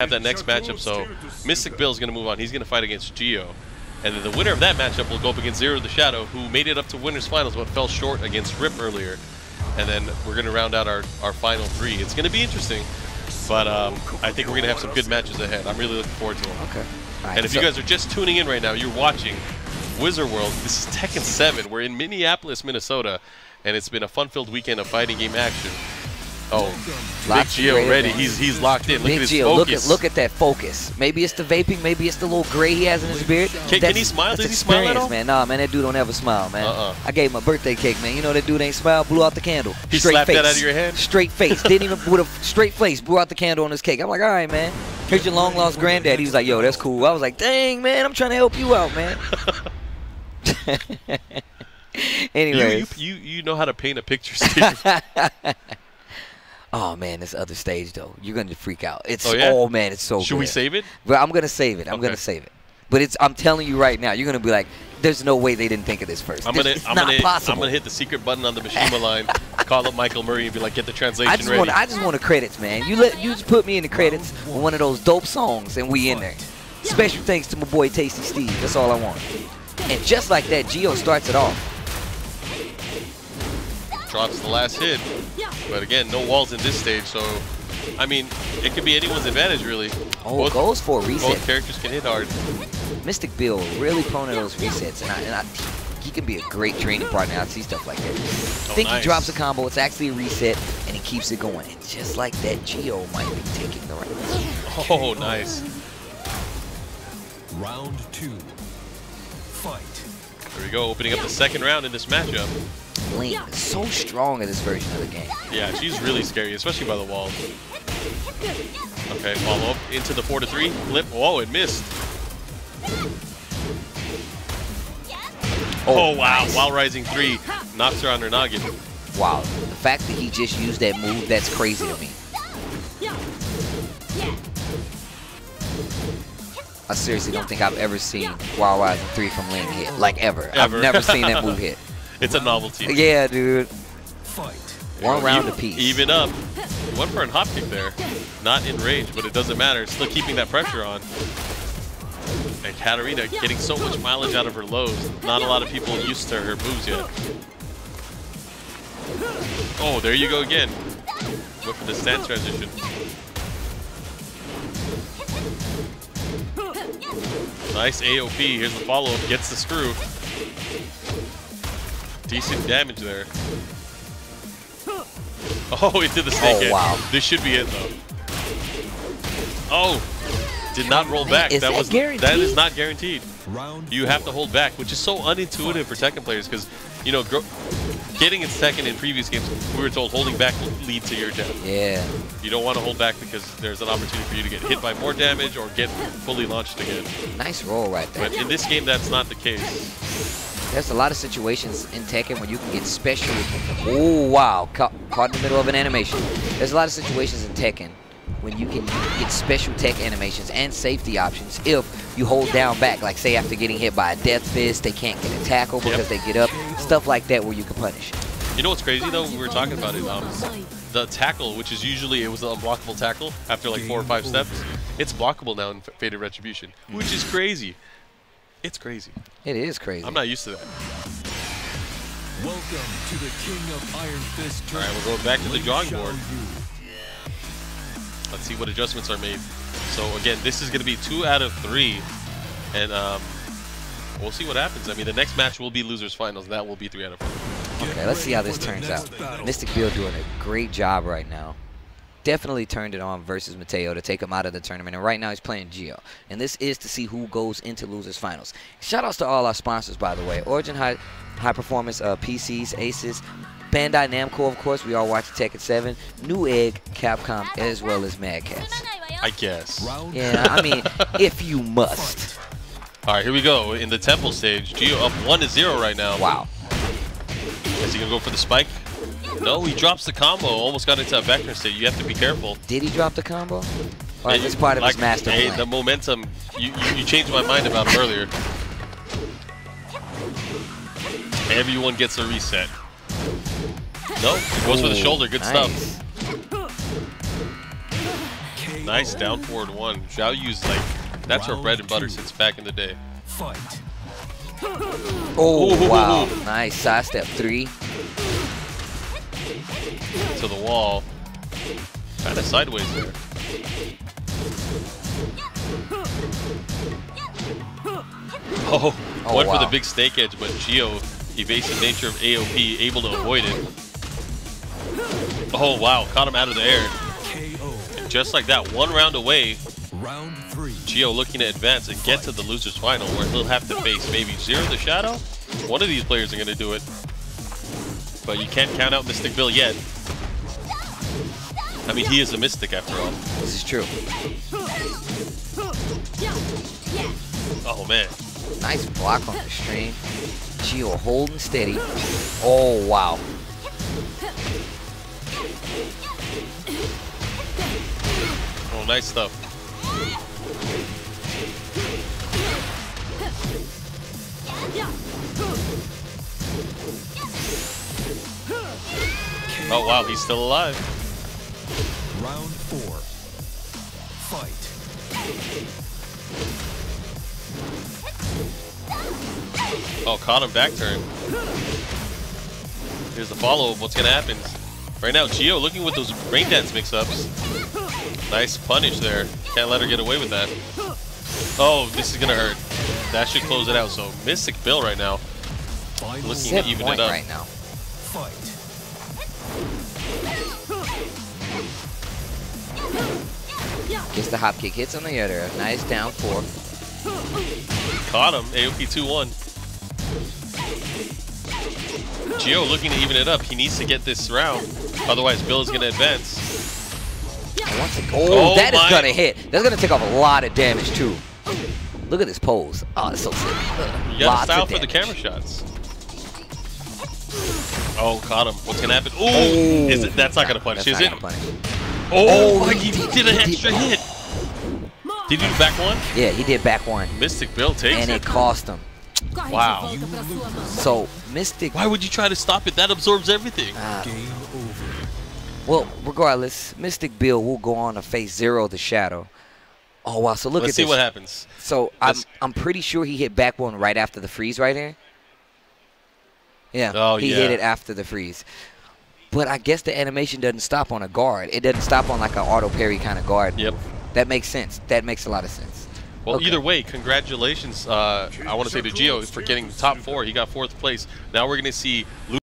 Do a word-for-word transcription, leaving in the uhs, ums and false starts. Have that next matchup, so Mystic Bill is going to move on. He's going to fight against Jio, and then the winner of that matchup will go up against Zero the Shadow, who made it up to winners finals but fell short against Rip earlier. And then we're going to round out our our final three. It's going to be interesting, but um, I think we're going to have some good matches ahead. I'm really looking forward to them. Okay. Right, and if so you guys are just tuning in right now, you're watching Wizard World. This is Tekken seven. We're in Minneapolis, Minnesota, and it's been a fun-filled weekend of fighting game action. Oh, Big Gio ready. He's he's locked in. Look Big at his Gio, focus. Look at, look at that focus. Maybe it's the vaping. Maybe it's the little gray he has in his beard. Can, can he smile? Does he smile at all? Man, nah, man, that dude don't ever smile, man. Uh-uh. I gave him a birthday cake, man. You know that dude ain't smile. Blew out the candle. He straight slapped face. That out of your hand. Straight face. Didn't even with a straight face. Blew out the candle on his cake. I'm like, all right, man. Here's your long lost granddad. He was like, yo, that's cool. I was like, dang, man, I'm trying to help you out, man. Anyway, you, you you know how to paint a picture, Steve. Oh man, this other stage though, you're gonna freak out. It's oh, yeah? oh man, it's so. Should good. we save it? But I'm gonna save it. I'm okay. gonna save it. But it's I'm telling you right now, you're gonna be like, there's no way they didn't think of this first. I'm gonna, this, it's I'm not gonna, possible. I'm gonna hit the secret button on the Mishima line, call up Michael Murray, and be like, get the translation I just ready. Want, I just want the credits, man. You let you just put me in the credits with one of those dope songs, and we in there. Special thanks to my boy Tasty Steve. That's all I want. And just like that, Gio starts it off. Drops the last hit, but again, no walls in this stage, so I mean, it could be anyone's advantage, really. Oh, both, goes for a reset. Both characters can hit hard. Mystic Bill really prone to those resets, and, I, and I, he can be a great training partner. I see stuff like that. I think oh, nice. he drops a combo, it's actually a reset, and he keeps it going. And just like that, Gio might be taking the right one. Oh, nice. Round two, fight. Here we go, opening up the second round in this matchup. Ling is so strong in this version of the game. Yeah, she's really scary, especially by the wall. Okay, follow up into the four to three. Flip. Whoa, it missed. Oh, oh wow, nice. While rising three, knocks her on her noggin. Wow, the fact that he just used that move, that's crazy to me. I seriously don't think I've ever seen while rising three from Ling hit, like ever. ever. I've never seen that move hit. It's a novelty. Yeah, dude. Fight. One yeah, round even, apiece. Even up. One for a hop kick there. Not in range, but it doesn't matter. Still keeping that pressure on. And Katarina getting so much mileage out of her lows. Not a lot of people used to her moves yet. Oh, there you go again. Went for the stance transition. Nice A O P. Here's the follow-up. Gets the screw. Decent damage there. Oh, he did the snake hit. Oh, wow. This should be it, though. Oh, did not roll back. Is that, that was guaranteed? That is not guaranteed. You have to hold back, which is so unintuitive for Tekken players because, you know, getting in Tekken in previous games, we were told holding back will lead to your death. Yeah. You don't want to hold back because there's an opportunity for you to get hit by more damage or get fully launched again. Nice roll right there. But in this game, that's not the case. There's a lot of situations in Tekken where you can get special. Oh, wow. Ca caught in the middle of an animation. There's a lot of situations in Tekken when you can get special tech animations and safety options if you hold down back. Like, say, after getting hit by a death fist, they can't get a tackle because yep. they get up. Stuff like that where you can punish. You know what's crazy, though? We were talking about it. Um, the tackle, which is usually it was an unblockable tackle after, like, four or five steps. It's blockable now in Fated Retribution, which is crazy. It's crazy. It is crazy. I'm not used to that. Welcome to the King of Iron Fist. All right, we're going back to the drawing board. Let's see what adjustments are made. So again, this is going to be two out of three, and um, we'll see what happens. I mean, the next match will be losers finals. That will be three out of four. Okay, let's see how this turns out. Mystic Bill doing a great job right now. Definitely turned it on versus Mateo to take him out of the tournament, and right now he's playing Gio. And this is to see who goes into losers finals. Shout outs to all our sponsors, by the way. Origin High, high Performance uh, P Cs, Aces, Bandai Namco, of course. We all watch Tekken seven, Newegg, Capcom, as well as Mad Catz. I guess. Yeah, I mean, if you must. All right, here we go in the temple stage. Gio up one to zero right now. Wow. Is he gonna go for the spike? No, he drops the combo. Almost got into a backward state. You have to be careful. Did he drop the combo? Or is this part of his master plan? Hey, the momentum. You, you, you changed my mind about him earlier. Everyone gets a reset. No, he goes for the shoulder. Good stuff. nice down forward one. Zhao Yu's like, that's her bread and butter since back in the day. Fight. Oh, oh wow. Nice side step three. To the wall. Kind of sideways there. Oh, oh one wow. for the big snake edge, but Geo, evasive nature of A O P, able to avoid it. Oh wow, caught him out of the air. And just like that, one round away. Round three. Gio looking to advance and get to the loser's final where he'll have to face maybe Zero the Shadow. One of these players are going to do it. But you can't count out Mystic Bill yet. I mean, he is a Mystic after all. This is true. Oh man. Nice block on the stream. Gio holding steady. Oh wow. Oh, nice stuff. Oh wow, he's still alive. Round four. Fight. Oh, caught him back turn. Here's the follow-up. What's gonna happen? Right now, Gio looking with those brain dance mix-ups. Nice punish there. Can't let her get away with that. Oh, this is gonna hurt. That should close it out. So Mystic Bill right now, looking to even it up. Right now. Gets the hop kick, hits on the other. Nice down four. Caught him. A O P two one. Gio looking to even it up. He needs to get this round, otherwise Bill is gonna advance. Oh, oh, that my. is gonna hit. That's gonna take off a lot of damage too. Look at this pose. Oh, it's so sick. You gotta style for the camera shots. Oh, caught him. What's gonna happen? Ooh, oh, is it? That's not gonna punish, is it? Punish. Oh, oh, he, he did an extra he, hit. Did he do back one? Yeah, he did back one. Mystic Bill takes and it. And it cost him. Wow. So Mystic. Why would you try to stop it? That absorbs everything. Uh, Game over. Well, regardless, Mystic Bill will go on to face Zero the Shadow. Oh wow! So look Let's at this. Let's see what happens. So Let's... I'm I'm pretty sure he hit back one right after the freeze right here. Yeah, oh, he yeah. hit it after the freeze. But I guess the animation doesn't stop on a guard. It doesn't stop on like an auto parry kind of guard. Yep. Move. That makes sense. That makes a lot of sense. Well, okay. Either way, congratulations. Uh, I want to say to Gio for getting the top four. He got fourth place. Now we're gonna see Luke